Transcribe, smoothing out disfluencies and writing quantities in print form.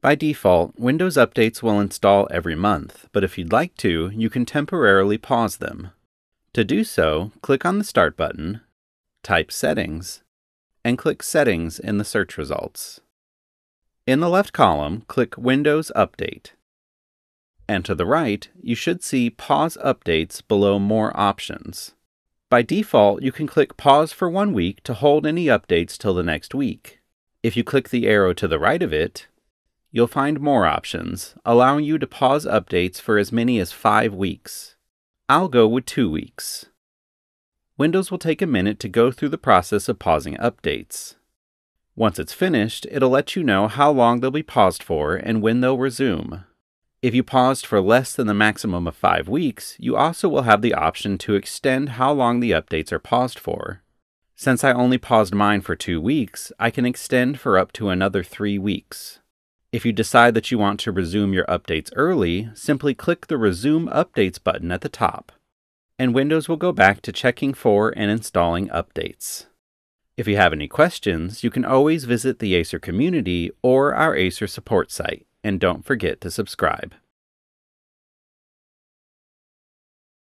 By default, Windows updates will install every month, but if you'd like to, you can temporarily pause them. To do so, click on the Start button, type Settings, and click Settings in the search results. In the left column, click Windows Update. And to the right, you should see Pause Updates below More Options. By default, you can click Pause for 1 week to hold any updates till the next week. If you click the arrow to the right of it, you'll find more options, allowing you to pause updates for as many as 5 weeks. I'll go with 2 weeks. Windows will take a minute to go through the process of pausing updates. Once it's finished, it'll let you know how long they'll be paused for and when they'll resume. If you paused for less than the maximum of 5 weeks, you also will have the option to extend how long the updates are paused for. Since I only paused mine for 2 weeks, I can extend for up to another 3 weeks. If you decide that you want to resume your updates early, simply click the Resume Updates button at the top, and Windows will go back to checking for and installing updates. If you have any questions, you can always visit the Acer community or our Acer support site, and don't forget to subscribe.